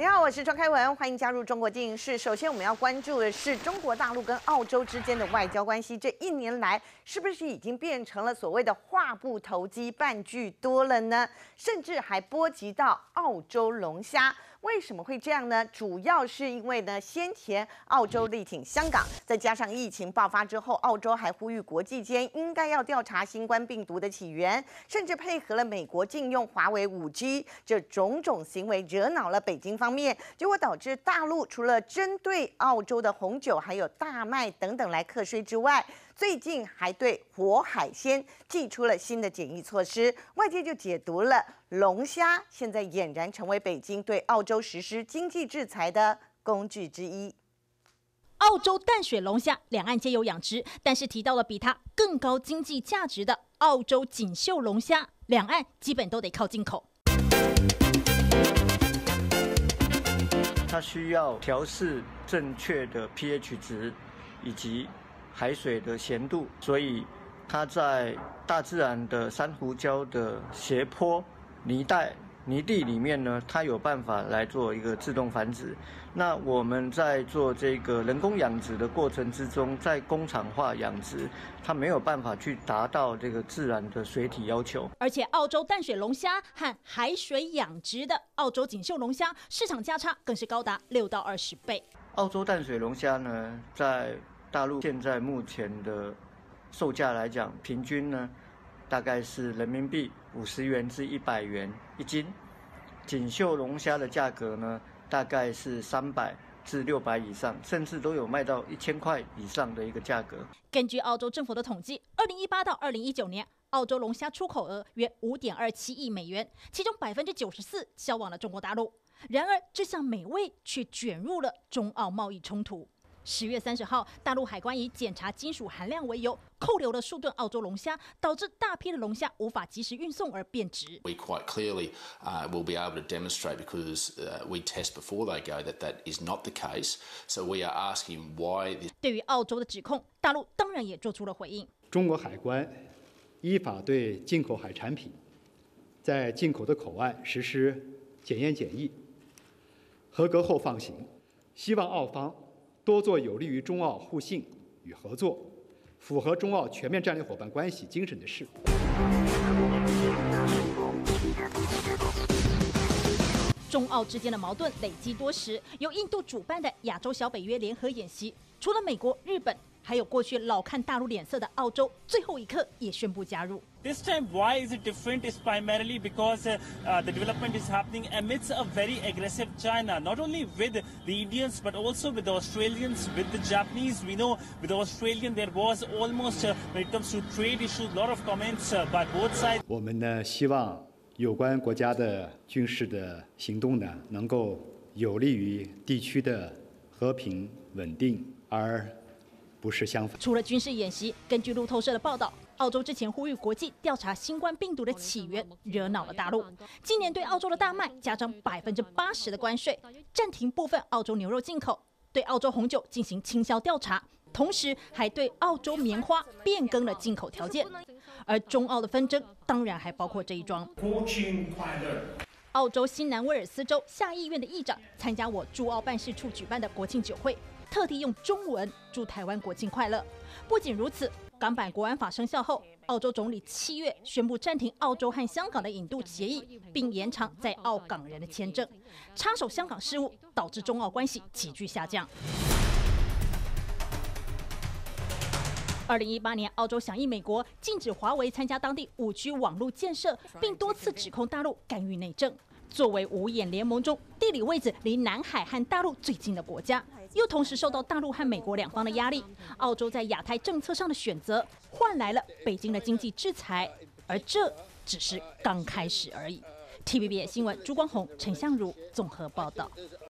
你好，我是庄开文，欢迎加入中国进行式。首先，我们要关注的是中国大陆跟澳洲之间的外交关系，这一年来是不是已经变成了所谓的话不投机半句多了呢？甚至还波及到澳洲龙虾。 为什么会这样呢？主要是因为呢，先前澳洲力挺香港，再加上疫情爆发之后，澳洲还呼吁国际间应该要调查新冠病毒的起源，甚至配合了美国禁用华为 5G， 这种种行为惹恼了北京方面，结果导致大陆除了针对澳洲的红酒还有大麦等等来课税之外， 最近还对活海鲜祭出了新的检疫措施，外界就解读了龙虾现在俨然成为北京对澳洲实施经济制裁的工具之一。澳洲淡水龙虾两岸皆有养殖，但是提到了比它更高经济价值的澳洲锦绣龙虾，两岸基本都得靠进口。 它需要调试正确的 pH 值，以及 海水的咸度，所以它在大自然的珊瑚礁的斜坡、泥带、泥地里面呢，它有办法来做一个自动繁殖。那我们在做这个人工养殖的过程之中，在工厂化养殖，它没有办法去达到这个自然的水体要求。而且，澳洲淡水龙虾和海水养殖的澳洲锦绣龙虾市场价差更是高达6到20倍。澳洲淡水龙虾呢，在 大陆现在目前的售价来讲，平均呢大概是人民币50元至100元一斤。锦绣龙虾的价格呢，大概是300至600以上，甚至都有卖到1000块以上的一个价格。根据澳洲政府的统计，2018到2019年， 澳洲龙虾出口额约5.27亿美元，其中94%销往了中国大陆。然而，这项美味却卷入了中澳贸易冲突。 10月30号，大陆海关以检查金属含量为由，扣留了数吨澳洲龙虾，导致大批的龙虾无法及时运送而变质。We quite clearly will be able to demonstrate because we test before they go that is not the case. So we are asking why. 对于澳洲的指控，大陆当然也做出了回应。中国海关依法对进口海产品在进口的口岸实施检验检疫，合格后放行。希望澳方 多做有利于中澳互信与合作、符合中澳全面战略伙伴关系精神的事。中澳之间的矛盾累积多时，由印度主办的亚洲小北约联合演习，除了美国、日本，还有过去老看大陆脸色的澳洲，最后一刻也宣布加入。 This time, why is it different? Is primarily because the development is happening amidst a very aggressive China, not only with the Indians but also with the Australians, with the Japanese. We know with the Australian there was almost when it comes to trade issues, lot of comments by both sides. 我们呢，希望有关国家的军事的行动呢，能够有利于地区的和平稳定，而不是相反。除了军事演习，根据路透社的报道， 澳洲之前呼吁国际调查新冠病毒的起源，惹恼了大陆。今年对澳洲的大麦加征80%的关税，暂停部分澳洲牛肉进口，对澳洲红酒进行倾销调查，同时还对澳洲棉花变更了进口条件。而中澳的纷争当然还包括这一桩。国庆快乐！澳洲新南威尔斯州下议院的议长参加我驻澳办事处举办的国庆酒会，特地用中文祝台湾国庆快乐。不仅如此， 港版国安法生效后，澳洲总理7月宣布暂停澳洲和香港的引渡协议，并延长在澳港人的签证，插手香港事务，导致中澳关系急剧下降。2018年，澳洲响应美国禁止华为参加当地5G 网络建设，并多次指控大陆干预内政。作为五眼联盟中地理位置离南海和大陆最近的国家， 又同时受到大陆和美国两方的压力，澳洲在亚太政策上的选择换来了北京的经济制裁，而这只是刚开始而已。TVBS 新闻朱光宏、陈相如综合报道。